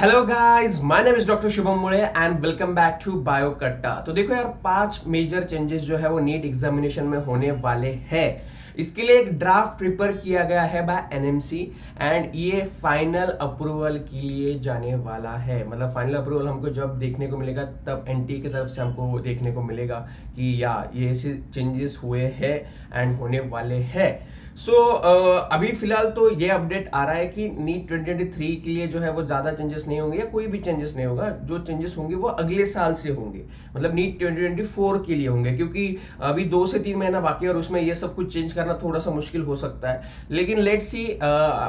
Hello guys, my name is doctor Shubham Mule and welcome back to Biokatta. तो देखो यार, 5 major changes जो है वो नीट एग्जामिनेशन में होने वाले हैं। इसके लिए एक ड्राफ्ट प्रिपेयर किया गया है बाय एनएमसी एंड ये फाइनल अप्रूवल के लिए जाने वाला है। मतलब फाइनल अप्रूवल हमको जब देखने को मिलेगा तब एनटीए की तरफ से हमको देखने को मिलेगा कि या ये ऐसे चेंजेस हुए हैं एंड होने वाले हैं। सो अभी फिलहाल तो ये अपडेट आ रहा है कि नीट 2023 के लिए जो है वो ज़्यादा चेंजेस नहीं होंगे या कोई भी चेंजेस नहीं होगा। जो चेंजेस होंगे वो अगले साल से होंगे, मतलब नीट 2024 के लिए होंगे, क्योंकि अभी 2 से 3 महीना बाकी है और उसमें ये सब कुछ चेंज करना थोड़ा सा मुश्किल हो सकता है। लेकिन लेट्स सी,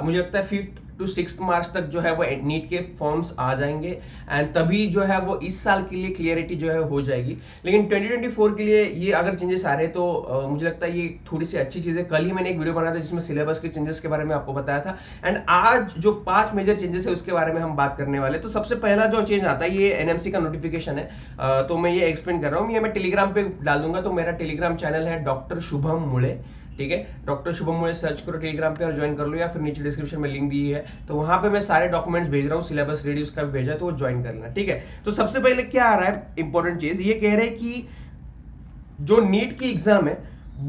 मुझे लगता है 5 to 6 मार्च तक जो है वो नीट के फॉर्म्स आ जाएंगे एंड तभी जो है वो इस साल के लिए क्लियरिटी जो है हो जाएगी। लेकिन 2024 के लिए ये अगर चेंजेस आ रहे हैं तो मुझे लगता है ये थोड़ी सी अच्छी चीज़ है। कल ही मैंने एक वीडियो बनाया था जिसमें सिलेबस के चेंजेस के बारे में आपको बताया था एंड आज जो 5 मेजर चेंजेस है उसके बारे में हम बात करने वाले। तो सबसे पहला जो चेंज आता है ये एनएमसी का नोटिफिकेशन है। तो मैं ये एक्सप्लेन कर रहा हूँ, ये मैं टेलीग्राम पर डाल दूंगा। तो मेरा टेलीग्राम चैनल है डॉक्टर शुभम मुले, ठीक है, डॉक्टर शुभम मुले सर्च करो टेलीग्राम पे और ज्वाइन कर लो, या फिर नीचे डिस्क्रिप्शन में लिंक दी है तो वहां पे मैं सारे डॉक्यूमेंट्स भेज रहा हूँ, सिलेबस रेडी उसका भी भेजा है, तो वो ज्वाइन कर लेना, ठीक है। तो सबसे पहले क्या आ रहा है इंपॉर्टेंट चीज, ये कह रहे हैं कि जो नीट की एग्जाम है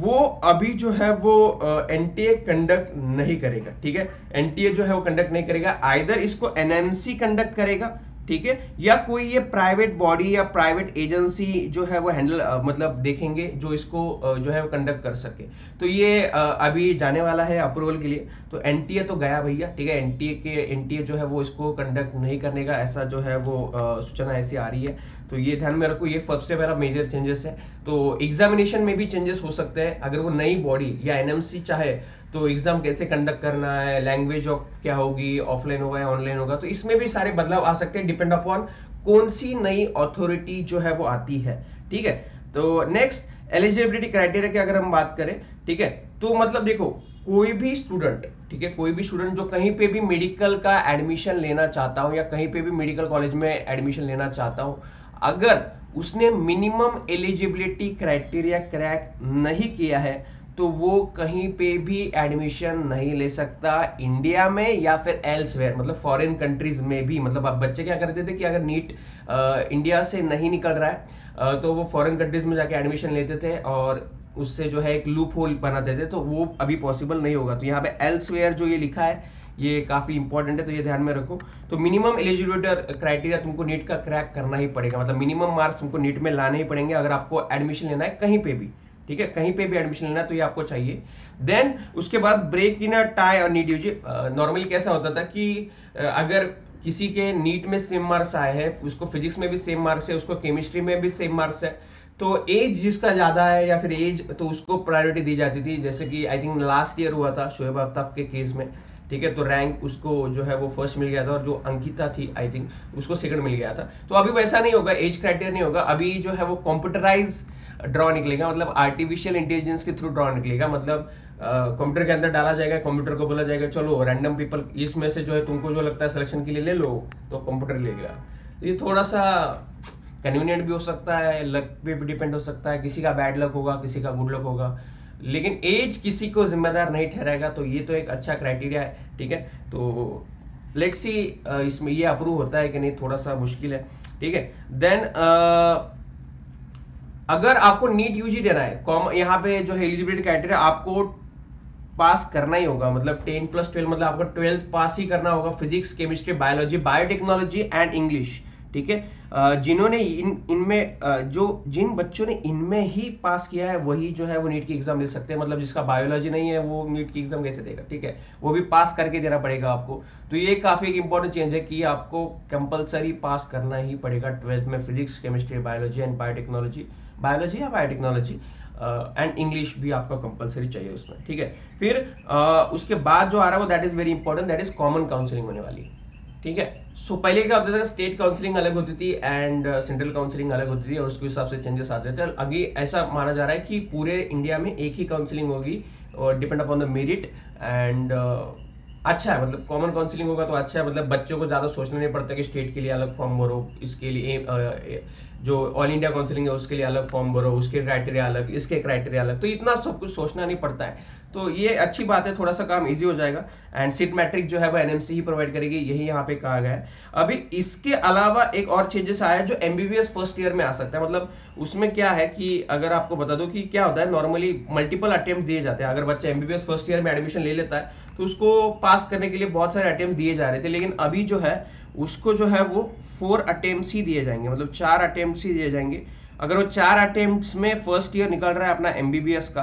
वो अभी जो है वो एनटीए कंडक्ट नहीं करेगा, ठीक है। एनटीए जो है वो कंडक्ट नहीं करेगा, आइदर इसको एनएमसी कंडक्ट करेगा, ठीक है, या कोई ये प्राइवेट बॉडी या प्राइवेट एजेंसी जो है वो हैंडल मतलब देखेंगे जो इसको जो है वो कंडक्ट कर सके। तो ये अभी जाने वाला है अप्रूवल के लिए। तो एनटीए तो गया भैया, ठीक है, एनटीए जो है वो इसको कंडक्ट नहीं करने का ऐसा जो है वो सूचना ऐसी आ रही है। तो ये ध्यान में रखो, ये सबसे पहला मेजर चेंजेस है। तो एग्जामिनेशन में भी चेंजेस हो सकते हैं अगर वो नई बॉडी या एनएमसी चाहे तो एग्जाम कैसे कंडक्ट करना है, लैंग्वेज ऑफ क्या होगी, ऑफलाइन होगा या ऑनलाइन होगा, तो इसमें भी सारे बदलाव आ सकते हैं डिपेंड अपॉन कौन सी नई अथॉरिटी जो है वो आती है, ठीक है। तो नेक्स्ट एलिजिबिलिटी क्राइटेरिया की अगर हम बात करें, ठीक है, तो मतलब देखो कोई भी स्टूडेंट, ठीक है, कोई भी स्टूडेंट जो कहीं पे भी मेडिकल का एडमिशन लेना चाहता हूँ या कहीं पे भी मेडिकल कॉलेज में एडमिशन लेना चाहता हूँ, अगर उसने मिनिमम एलिजिबिलिटी क्राइटेरिया क्रैक नहीं किया है तो वो कहीं पे भी एडमिशन नहीं ले सकता इंडिया में या फिर एल्सवेयर, मतलब फॉरेन कंट्रीज में भी। मतलब आप बच्चे क्या करते थे कि अगर नीट इंडिया से नहीं निकल रहा है तो वो फॉरेन कंट्रीज में जाके एडमिशन लेते थे और उससे जो है एक लूप होल बनाते थे, तो वो अभी पॉसिबल नहीं होगा। तो यहाँ पे एल्सवेयर जो ये लिखा है ये काफ़ी इंपॉर्टेंट है, तो ये ध्यान में रखो। तो मिनिमम एलिजिबिलिटी क्राइटेरिया तुमको नीट का क्रैक करना ही पड़ेगा, मतलब मिनिमम मार्क्स तुमको नीट में लाने ही पड़ेंगे अगर आपको एडमिशन लेना है कहीं पे भी, ठीक है, कहीं पे भी एडमिशन लेना है तो ये आपको चाहिए। देन उसके बाद ब्रेक इन अ टाई और नीट यूजी। नॉर्मली कैसा होता था कि अगर किसी के नीट में सेम मार्क्स आए हैं, उसको फिजिक्स में भी सेम मार्क्स है, उसको केमिस्ट्री में भी सेम मार्क्स है, तो एज जिसका ज़्यादा है या फिर एज तो उसको प्रायोरिटी दी जाती थी। जैसे कि आई थिंक लास्ट ईयर हुआ था शोएब आफ्ताब के केस में, ठीक है, तो रैंक उसको जो है वो फर्स्ट मिल गया था और जो अंकिता थी आई थिंक उसको सेकंड मिल गया था। तो अभी वैसा नहीं होगा, एज क्राइटेरिया नहीं होगा, अभी जो है वो कंप्यूटराइज ड्रॉ निकलेगा, मतलब आर्टिफिशियल इंटेलिजेंस के थ्रू ड्रॉ निकलेगा। मतलब कंप्यूटर के अंदर डाला जाएगा, कंप्यूटर को बोला जाएगा चलो रैंडम पीपल इसमें से जो है तुमको जो लगता है सिलेक्शन के लिए ले लो, तो कंप्यूटर ले गया। तो ये थोड़ा सा कन्वीनियंट भी हो सकता है, लक पे भी डिपेंड हो सकता है, किसी का बैड लक होगा किसी का गुड लक होगा, लेकिन एज किसी को जिम्मेदार नहीं ठहराएगा। तो ये तो एक अच्छा क्राइटेरिया है, ठीक है। तो लेट्स सी इसमें ये अप्रूव होता है कि नहीं, थोड़ा सा मुश्किल है, ठीक है। देन अगर आपको नीट यूजी देना है, कॉम यहाँ पे जो है एलिजिबिलिटी क्राइटेरिया आपको पास करना ही होगा, मतलब 10+12 मतलब आपको 12th पास ही करना होगा, physics chemistry biology biotechnology and English, ठीक है। जिन्होंने इनमें जिन बच्चों ने इनमें ही पास किया है वही जो है वो नीट की एग्जाम दे सकते हैं। मतलब जिसका बायोलॉजी नहीं है वो नीट की एग्जाम कैसे देगा, ठीक है, वो भी पास करके देना पड़ेगा आपको। तो ये काफ़ी एक इंपॉर्टेंट चेंज है कि आपको कंपलसरी पास करना ही पड़ेगा 12th में physics chemistry biology and biotechnology, biology या बायोटेक्नोलॉजी एंड इंग्लिश भी आपका कंपलसरी चाहिए उसमें, ठीक है। फिर उसके बाद जो आ रहा है वो that is very important, that is common counselling होने वाली है, ठीक है। सो पहले क्या होता था, स्टेट काउंसलिंग अलग होती थी एंड सेंट्रल काउंसलिंग अलग होती थी और उसके हिसाब से चेंजेस आते थे। आगे ऐसा माना जा रहा है कि पूरे इंडिया में एक ही काउंसलिंग होगी और depend upon the merit and अच्छा है, मतलब कॉमन काउंसलिंग होगा तो अच्छा है, मतलब बच्चों को ज़्यादा सोचना नहीं पड़ता कि स्टेट के लिए अलग फॉर्म भरो, इसके लिए जो ऑल इंडिया काउंसलिंग है उसके लिए अलग फॉर्म भरो, उसके क्राइटेरिया अलग, इसके क्राइटेरिया अलग, तो इतना सब कुछ सोचना नहीं पड़ता है। तो ये अच्छी बात है, थोड़ा सा काम इजी हो जाएगा। एंड सीट मैट्रिक जो है वो एनएमसी ही प्रोवाइड करेगी, यही यहाँ पे कहा गया है। अभी इसके अलावा एक और चेंजेस आया है जो एमबीबीएस फर्स्ट ईयर में आ सकता है। मतलब उसमें क्या है कि अगर आपको बता दो कि क्या होता है, नॉर्मली मल्टीपल अटेम्प्ट दिए जाते हैं। अगर बच्चा एमबीबीएस फर्स्ट ईयर में एडमिशन ले लेता है तो उसको पास करने के लिए बहुत सारे अटेम्प्ट दिए जा रहे थे, लेकिन अभी जो है उसको जो है वो 4 अटेम्प्ट ही दिए जाएंगे, मतलब 4 अटेम्प्ट ही दिए जाएंगे। अगर वो 4 अटेम्प्ट में फर्स्ट ईयर निकल रहा है अपना एमबीबीएस का,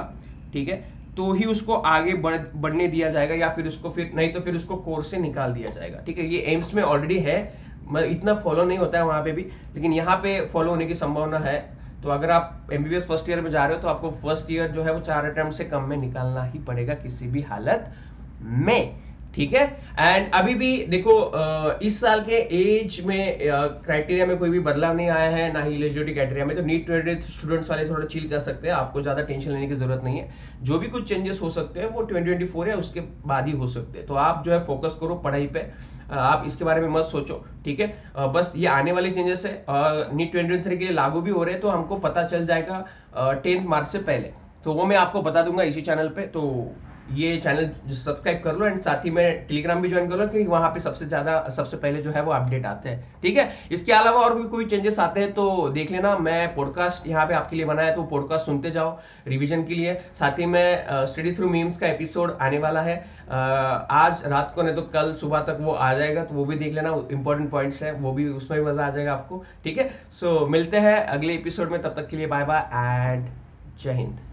ठीक है, तो ही उसको आगे बढ़ने दिया जाएगा, या फिर उसको फिर नहीं तो फिर उसको कोर्स से निकाल दिया जाएगा, ठीक है। ये एम्स में ऑलरेडी है, इतना फॉलो नहीं होता है वहाँ पे भी, लेकिन यहाँ पे फॉलो होने की संभावना है। तो अगर आप एमबीबीएस फर्स्ट ईयर में जा रहे हो तो आपको फर्स्ट ईयर जो है वो 4 अटेम्प्ट से कम में निकालना ही पड़ेगा किसी भी हालत में, ठीक है। एंड अभी भी देखो इस साल के एज में क्राइटेरिया में कोई भी बदलाव नहीं आया है, ना ही एलिजिबिलिटी क्राइटेरिया में। तो नीट स्टूडेंट्स वाले थोड़ा चिल कर सकते हैं, आपको ज्यादा टेंशन लेने की जरूरत नहीं है। जो भी कुछ चेंजेस हो सकते हैं वो 2024 या उसके बाद ही हो सकते हैं। तो आप जो है फोकस करो पढ़ाई पे, आप इसके बारे में मत सोचो, ठीक है। बस ये आने वाले चेंजेस है, नीट 2023 के लिए लागू भी हो रहे हैं, तो हमको पता चल जाएगा 10 मार्च से पहले, तो वो मैं आपको बता दूंगा इसी चैनल पर। तो ये चैनल सब्सक्राइब कर लो, एंड साथ ही में टेलीग्राम भी ज्वाइन कर लो, क्योंकि वहां पे सबसे पहले जो है वो अपडेट आते हैं, ठीक है। इसके अलावा और भी कोई चेंजेस आते हैं तो देख लेना। मैं पॉडकास्ट यहाँ पे आपके लिए बनाया, तो पॉडकास्ट सुनते जाओ रिवीजन के लिए। साथ ही में स्टडी थ्रू मीम्स का एपिसोड आने वाला है, आज रात को नहीं तो कल सुबह तक वो आ जाएगा, तो वो भी देख लेना। इंपॉर्टेंट पॉइंट्स है वो भी, उसमें भी मजा आ जाएगा आपको, ठीक है। सो मिलते हैं अगले एपिसोड में, तब तक के लिए बाय बाय एंड जय हिंद।